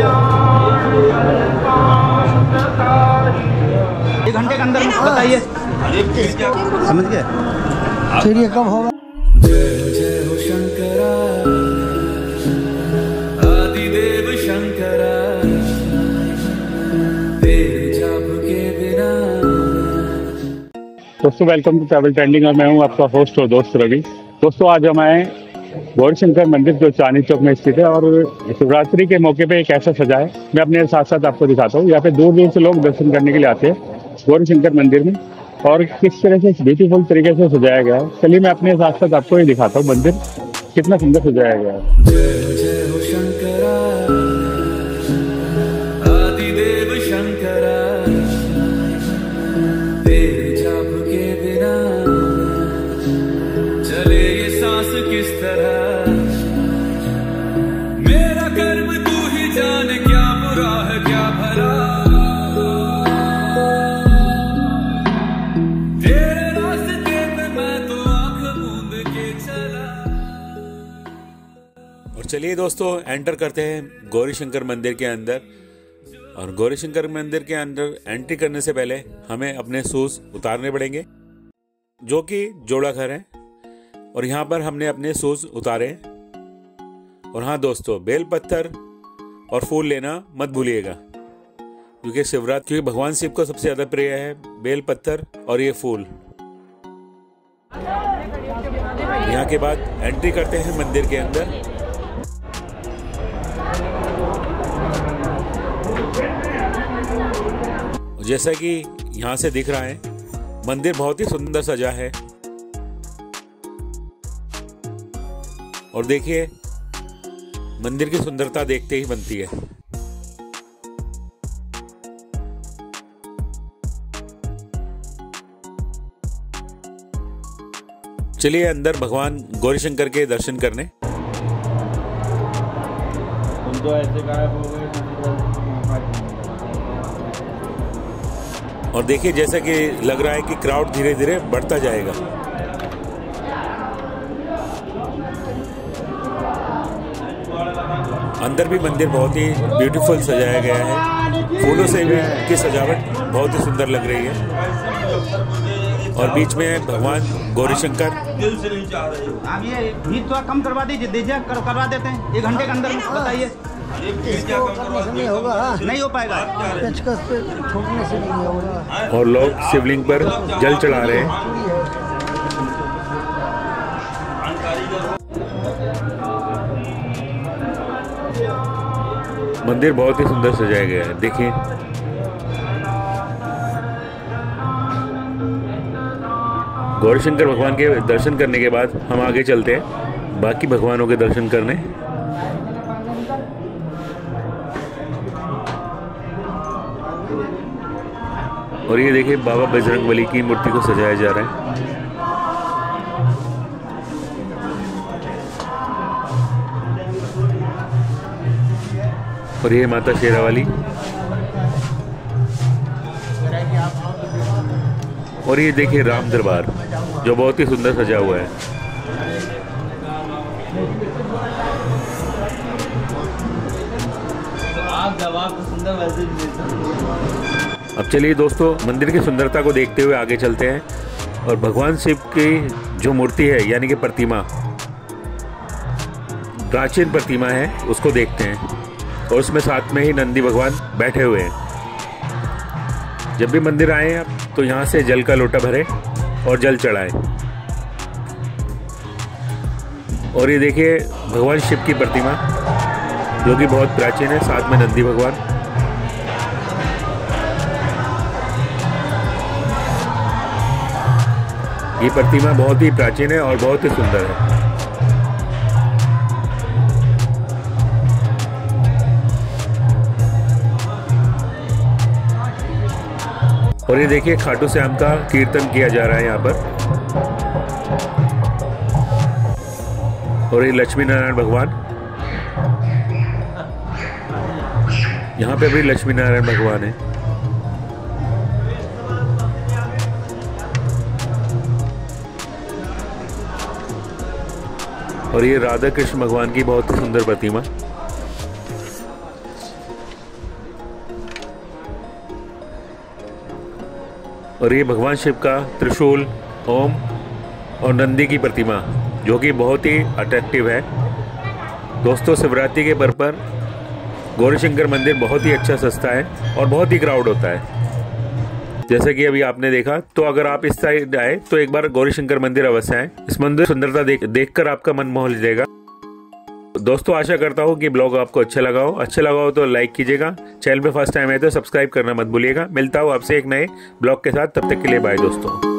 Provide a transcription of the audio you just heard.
एक घंटे के अंदर बताइए समझ गए फिर ये कब होगा। दोस्तों वेलकम टू ट्रैवल ट्रेंडिंग और मैं हूं आपका होस्ट और दोस्त रवि। दोस्तों आज हमें गौरीशंकर मंदिर जो चांदनी चौक में स्थित है और शिवरात्रि के मौके पे एक ऐसा सजा है, मैं अपने साथ साथ आपको दिखाता हूँ। यहाँ पे दूर दूर से लोग दर्शन करने के लिए आते हैं गौरीशंकर मंदिर में और किस तरह से ब्यूटीफुल तरीके से सजाया गया है। चलिए मैं अपने साथ साथ आपको ये दिखाता हूँ मंदिर कितना सुंदर सजाया गया है। चलिए दोस्तों एंटर करते हैं गौरीशंकर मंदिर के अंदर। और गौरीशंकर मंदिर के अंदर एंट्री करने से पहले हमें अपने शूज उतारने पड़ेंगे जो कि जोड़ाघर है और यहाँ पर हमने अपने शूज उतारे। और हाँ दोस्तों बेल पत्थर और फूल लेना मत भूलिएगा क्योंकि शिवरात्रि भगवान शिव को सबसे ज्यादा प्रिय है बेल पत्थर और ये फूल। यहाँ के बाद एंट्री करते हैं मंदिर के अंदर। जैसा कि यहाँ से दिख रहा है मंदिर बहुत ही सुंदर सजा है और देखिए मंदिर की सुंदरता देखते ही बनती है। चलिए अंदर भगवान गौरीशंकर के दर्शन करने। तुम तो ऐसे गायब हो गए। और देखिए जैसा कि लग रहा है कि क्राउड धीरे धीरे बढ़ता जाएगा। अंदर भी मंदिर बहुत ही ब्यूटीफुल सजाया गया है, फूलों से भी की सजावट बहुत ही सुंदर लग रही है। और बीच में भगवान गौरीशंकर। आप ये भीड़ थोड़ा कम करवा दीजिए, करवा देते हैं एक घंटे के अंदर बताइए। नहीं हो पाएगा और लोग शिवलिंग पर जल चढ़ा रहे हैं। मंदिर बहुत ही सुंदर सजाया गया है देखिए। गौरीशंकर भगवान के दर्शन करने के बाद हम आगे चलते हैं बाकी भगवानों के दर्शन करने। और ये देखिए बाबा बजरंग बलि की मूर्ति को सजाया जा रहा है। और ये माता शेरावाली। और ये देखिए राम दरबार जो बहुत ही सुंदर सजा हुआ है। अब चलिए दोस्तों मंदिर की सुंदरता को देखते हुए आगे चलते हैं और भगवान शिव की जो मूर्ति है यानी कि प्रतिमा, प्राचीन प्रतिमा है, उसको देखते हैं। और उसमें साथ में ही नंदी भगवान बैठे हुए हैं। जब भी मंदिर आए आप तो यहाँ से जल का लोटा भरे और जल चढ़ाएं। और ये देखिए भगवान शिव की प्रतिमा जो कि बहुत प्राचीन है, साथ में नंदी भगवान। ये प्रतिमा बहुत ही प्राचीन है और बहुत ही सुंदर है। और ये देखिए खाटू श्याम का कीर्तन किया जा रहा है यहाँ पर। और ये लक्ष्मी नारायण भगवान, यहाँ पे भी लक्ष्मी नारायण भगवान है। और ये राधा कृष्ण भगवान की बहुत ही सुंदर प्रतिमा। और ये भगवान शिव का त्रिशूल, ओम और नंदी की प्रतिमा जो कि बहुत ही अट्रैक्टिव है। दोस्तों, शिवरात्रि के पर्व पर गौरीशंकर मंदिर बहुत ही अच्छा सस्ता है और बहुत ही क्राउड होता है, जैसे कि अभी आपने देखा। तो अगर आप इस साइड आए तो एक बार गौरीशंकर मंदिर अवश्य आए। इस मंदिर सुंदरता देखकर आपका मन मोह लीजिएगा। दोस्तों, आशा करता हूँ कि ब्लॉग आपको अच्छा लगा हो तो लाइक कीजिएगा। चैनल पे फर्स्ट टाइम है तो सब्सक्राइब करना मत भूलिएगा। मिलता हूँ आपसे एक नए ब्लॉग के साथ, तब तक के लिए बाय दोस्तों।